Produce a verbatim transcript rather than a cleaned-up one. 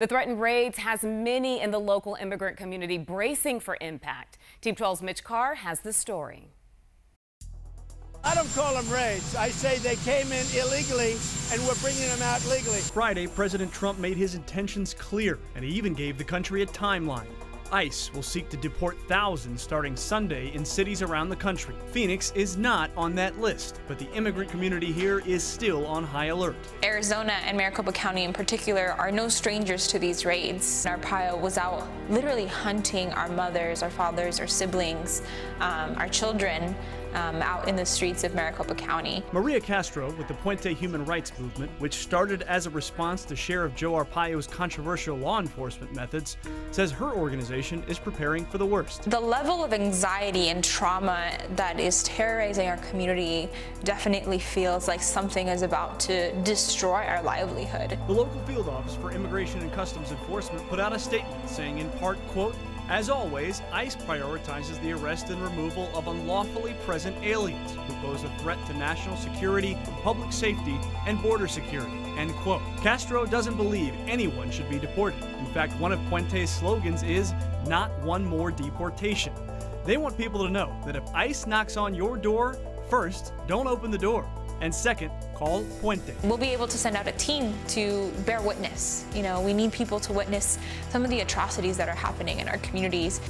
The threatened raids has many in the local immigrant community bracing for impact. Team twelve's Mitch Carr has the story. I don't call them raids. I say they came in illegally and we're bringing them out legally. Friday, President Trump made his intentions clear, and he even gave the country a timeline. ICE will seek to deport thousands starting Sunday in cities around the country. Phoenix is not on that list, but the immigrant community here is still on high alert. Arizona and Maricopa County in particular are no strangers to these raids. Our pile was out literally hunting our mothers, our fathers, our siblings, um, our children um, out in the streets of Maricopa County. Maria Castro with the Puente Human Rights Movement, which started as a response to Sheriff Joe Arpaio's controversial law enforcement methods, says her organization is preparing for the worst. The level of anxiety and trauma that is terrorizing our community definitely feels like something is about to destroy our livelihood. The local field office for Immigration and Customs Enforcement put out a statement saying, in part, quote, "As always, ICE prioritizes the arrest and removal of unlawfully present aliens who pose a threat to national security, public safety, and border security," end quote. Castro doesn't believe anyone should be deported. In fact, one of Puente's slogans is, "Not one more deportation." They want people to know that if ICE knocks on your door, first, don't open the door. And second, call Puente. We'll be able to send out a team to bear witness. You know, we need people to witness some of the atrocities that are happening in our communities.